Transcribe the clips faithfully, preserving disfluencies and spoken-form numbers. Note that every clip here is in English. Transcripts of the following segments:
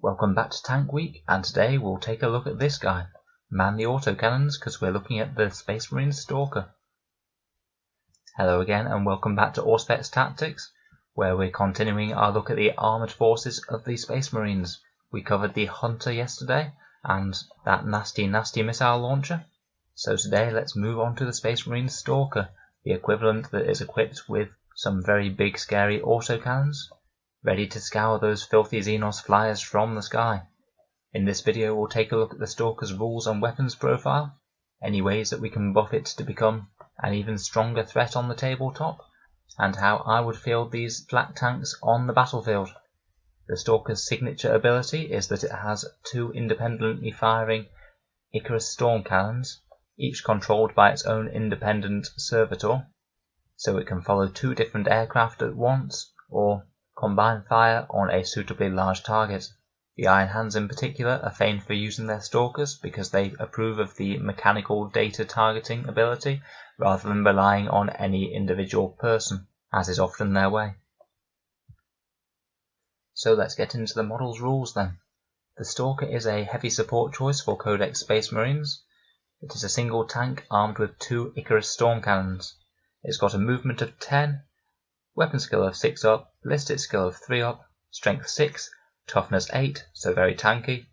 Welcome back to Tank Week, and today we'll take a look at this guy. Man the autocannons, because we're looking at the Space Marine Stalker. Hello again, and welcome back to Auspex Tactics, where we're continuing our look at the armoured forces of the Space Marines. We covered the Hunter yesterday, and that nasty, nasty missile launcher. So today let's move on to the Space Marine Stalker, the equivalent that is equipped with some very big, scary autocannons, ready to scour those filthy Xenos flyers from the sky. In this video we'll take a look at the Stalker's rules and weapons profile, any ways that we can buff it to become an even stronger threat on the tabletop, and how I would field these flak tanks on the battlefield. The Stalker's signature ability is that it has two independently firing Icarus Stormcannons, each controlled by its own independent servitor, so it can follow two different aircraft at once, or combine fire on a suitably large target. The Iron Hands in particular are famed for using their Stalkers because they approve of the mechanical data targeting ability rather than relying on any individual person, as is often their way. So let's get into the model's rules then. The Stalker is a heavy support choice for Codex Space Marines. It is a single tank armed with two Icarus Stormcannons. It's got a movement of ten, weapon skill of six up, ballistic skill of three up, strength six, toughness eight, so very tanky,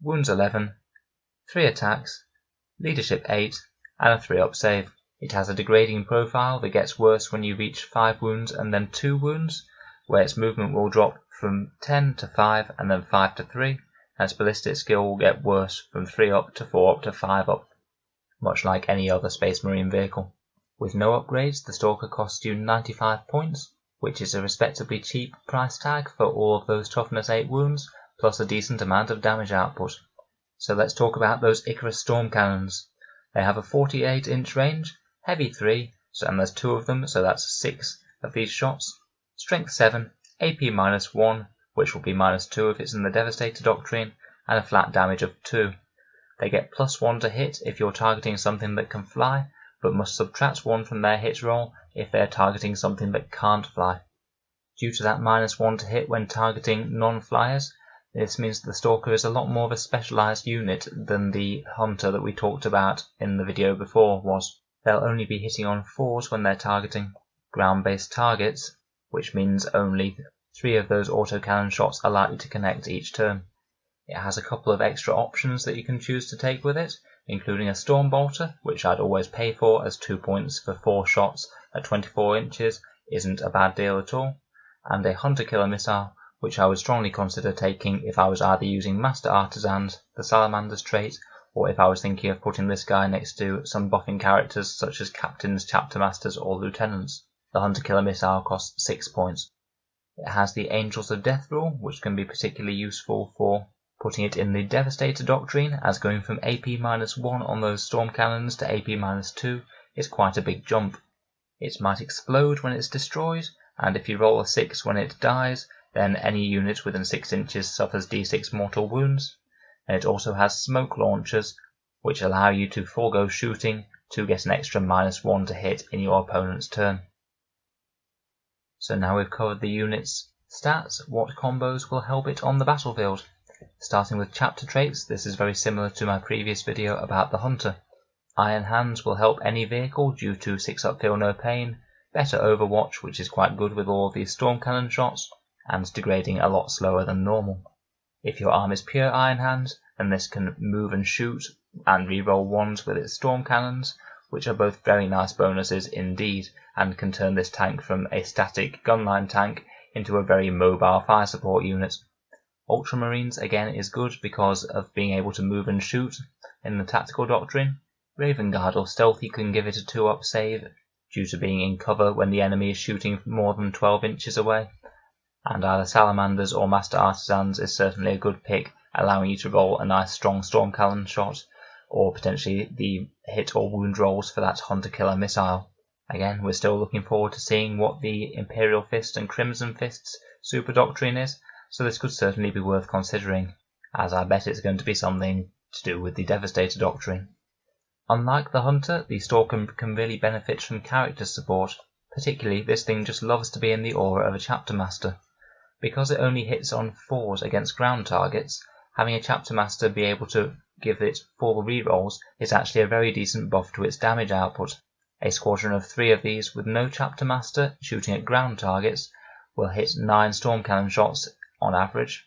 wounds eleven, three attacks, leadership eight, and a three up save. It has a degrading profile that gets worse when you reach five wounds and then two wounds, where its movement will drop from ten to five and then five to three, and its ballistic skill will get worse from three up to four up to five up, much like any other Space Marine vehicle. With no upgrades, the Stalker costs you ninety-five points, which is a respectably cheap price tag for all of those toughness eight wounds, plus a decent amount of damage output. So let's talk about those Icarus Stormcannons. They have a forty-eight inch range, heavy three, so, and there's two of them, so that's six of these shots, strength seven, A P minus one, which will be minus two if it's in the Devastator Doctrine, and a flat damage of two. They get plus one to hit if you're targeting something that can fly, but must subtract one from their hit roll if they are targeting something that can't fly. Due to that minus one to hit when targeting non-flyers, this means the Stalker is a lot more of a specialised unit than the Hunter that we talked about in the video before was. They'll only be hitting on fours when they're targeting ground-based targets, which means only three of those autocannon shots are likely to connect each turn. It has a couple of extra options that you can choose to take with it, including a Storm Bolter, which I'd always pay for, as two points for four shots at twenty-four inches isn't a bad deal at all, and a Hunter Killer Missile, which I would strongly consider taking if I was either using Master Artisans, the Salamanders trait, or if I was thinking of putting this guy next to some buffing characters such as Captains, Chapter Masters, or Lieutenants. The Hunter Killer Missile costs six points. It has the Angels of Death rule, which can be particularly useful for putting it in the Devastator Doctrine, as going from A P minus one on those Stormcannons to A P minus two is quite a big jump. It might explode when it's destroyed, and if you roll a six when it dies, then any unit within six inches suffers d six mortal wounds. And it also has smoke launchers, which allow you to forego shooting to get an extra minus one to hit in your opponent's turn. So now we've covered the unit's stats, what combos will help it on the battlefield. Starting with chapter traits, this is very similar to my previous video about the Hunter. Iron Hands will help any vehicle due to six up Feel No Pain, better Overwatch, which is quite good with all these storm cannon shots, and degrading a lot slower than normal. If your arm is pure Iron Hands, then this can move and shoot and reroll ones with its storm cannons, which are both very nice bonuses indeed, and can turn this tank from a static gunline tank into a very mobile fire support unit. Ultramarines again is good because of being able to move and shoot in the Tactical Doctrine. Raven Guard or Stealthy can give it a two up save due to being in cover when the enemy is shooting more than twelve inches away, and either Salamanders or Master Artisans is certainly a good pick, allowing you to roll a nice strong storm cannon shot, or potentially the hit or wound rolls for that Hunter Killer Missile. Again, we're still looking forward to seeing what the Imperial Fist and Crimson Fists Super Doctrine is, so this could certainly be worth considering, as I bet it's going to be something to do with the Devastator Doctrine. Unlike the Hunter, the Stalker can really benefit from character support. Particularly, this thing just loves to be in the aura of a Chapter Master. Because it only hits on fours against ground targets, having a Chapter Master be able to give it four rerolls is actually a very decent buff to its damage output. A squadron of three of these with no Chapter Master shooting at ground targets will hit nine storm cannon shots on average,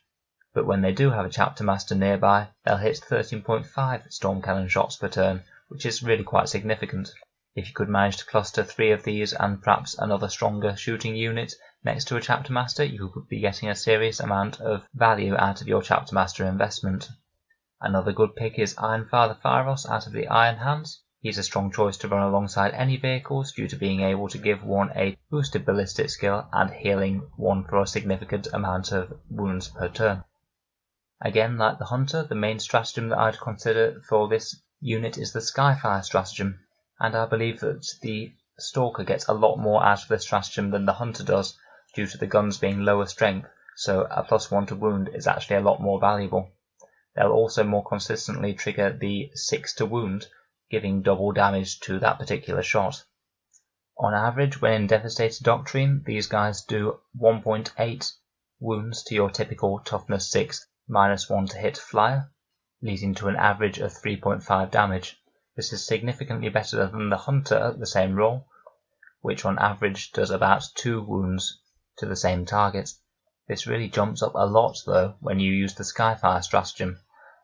but when they do have a Chapter Master nearby, they'll hit thirteen point five storm cannon shots per turn, which is really quite significant. If you could manage to cluster three of these and perhaps another stronger shooting unit next to a Chapter Master, you could be getting a serious amount of value out of your Chapter Master investment. Another good pick is Ironfather Fyros out of the Iron Hands. He's a strong choice to run alongside any vehicles due to being able to give one a boosted ballistic skill and healing one for a significant amount of wounds per turn. Again, like the Hunter, the main stratagem that I'd consider for this unit is the Skyfire stratagem. And I believe that the Stalker gets a lot more out of this stratagem than the Hunter does due to the guns being lower strength, so a plus one to wound is actually a lot more valuable. They'll also more consistently trigger the six to wound, giving double damage to that particular shot. On average, when in Devastator Doctrine, these guys do one point eight wounds to your typical toughness six minus one to hit flyer, leading to an average of three point five damage. This is significantly better than the Hunter at the same roll, which on average does about two wounds to the same target. This really jumps up a lot though when you use the Skyfire stratagem.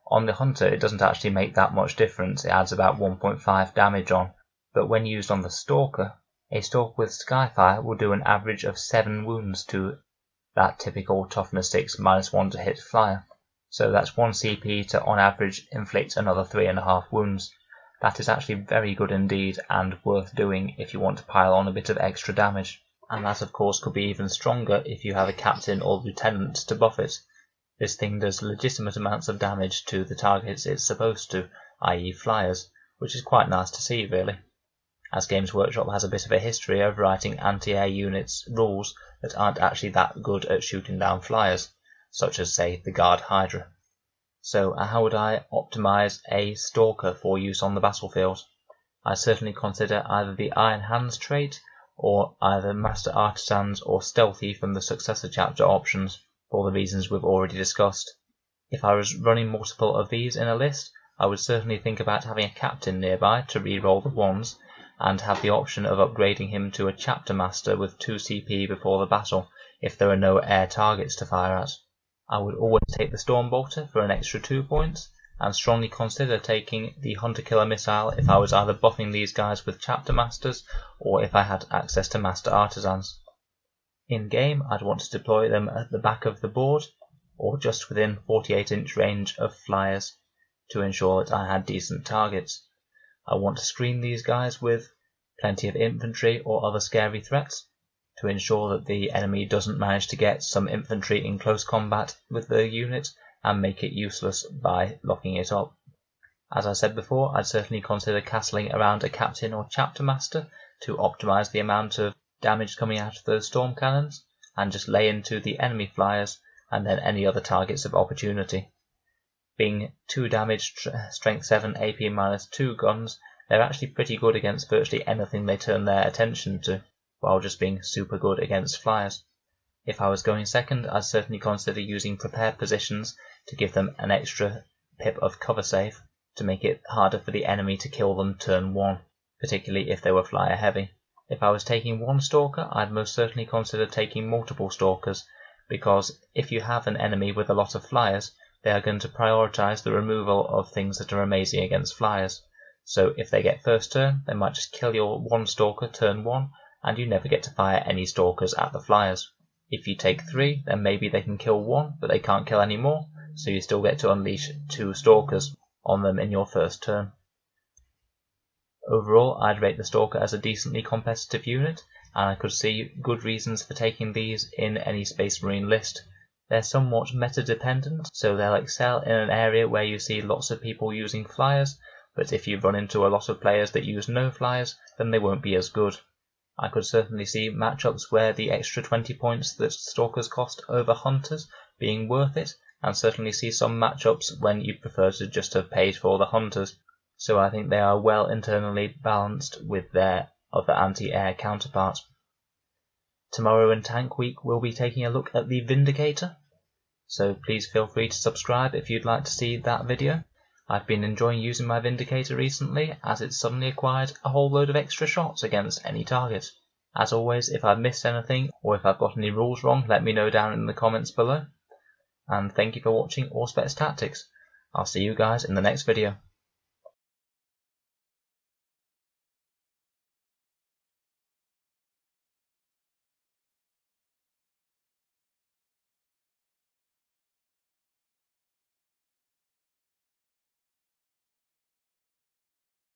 On the Hunter it doesn't actually make that much difference, it adds about one point five damage on, but when used on the Stalker, a Stalker with Skyfire will do an average of seven wounds to that typical toughness six minus one to hit flyer. So that's one C P to on average inflict another three and a half wounds. That is actually very good indeed and worth doing if you want to pile on a bit of extra damage. And that of course could be even stronger if you have a captain or lieutenant to buff it. This thing does legitimate amounts of damage to the targets it's supposed to, that is flyers, which is quite nice to see really. As Games Workshop has a bit of a history of writing anti-air units rules that aren't actually that good at shooting down flyers, such as say the Guard Hydra. So how would I optimise a Stalker for use on the battlefield? I certainly consider either the Iron Hands trait, or either Master Artisans or Stealthy from the successor chapter options, for the reasons we've already discussed. If I was running multiple of these in a list, I would certainly think about having a captain nearby to reroll the ones, and have the option of upgrading him to a Chapter Master with two C P before the battle, if there are no air targets to fire at. I would always take the Storm Bolter for an extra two points, and strongly consider taking the Hunter Killer Missile if I was either buffing these guys with Chapter Masters, or if I had access to Master Artisans. In game, I'd want to deploy them at the back of the board, or just within forty-eight inch range of flyers, to ensure that I had decent targets. I want to screen these guys with plenty of infantry or other scary threats, to ensure that the enemy doesn't manage to get some infantry in close combat with the unit and make it useless by locking it up. As I said before, I'd certainly consider castling around a captain or Chapter Master to optimise the amount of damage coming out of those storm cannons, and just lay into the enemy flyers and then any other targets of opportunity. Being two damage strength seven A P minus two guns, they're actually pretty good against virtually anything they turn their attention to, while just being super good against flyers. If I was going second, I'd certainly consider using prepared positions to give them an extra pip of cover save, to make it harder for the enemy to kill them turn one, particularly if they were flyer heavy. If I was taking one Stalker, I'd most certainly consider taking multiple Stalkers, because if you have an enemy with a lot of flyers, they are going to prioritise the removal of things that are amazing against flyers. So if they get first turn, they might just kill your one Stalker turn one, and you never get to fire any Stalkers at the flyers. If you take three, then maybe they can kill one, but they can't kill any more, so you still get to unleash two Stalkers on them in your first turn. Overall, I'd rate the Stalker as a decently competitive unit, and I could see good reasons for taking these in any Space Marine list. They're somewhat meta-dependent, so they'll excel in an area where you see lots of people using flyers, but if you run into a lot of players that use no flyers, then they won't be as good. I could certainly see matchups where the extra twenty points that Stalkers cost over Hunters being worth it, and certainly see some matchups when you prefer to just have paid for the Hunters, so I think they are well internally balanced with their other anti-air counterparts. Tomorrow in Tank Week we'll be taking a look at the Vindicator, so please feel free to subscribe if you'd like to see that video. I've been enjoying using my Vindicator recently, as it's suddenly acquired a whole load of extra shots against any target. As always, if I've missed anything, or if I've got any rules wrong, let me know down in the comments below. And thank you for watching Auspex Tactics. I'll see you guys in the next video.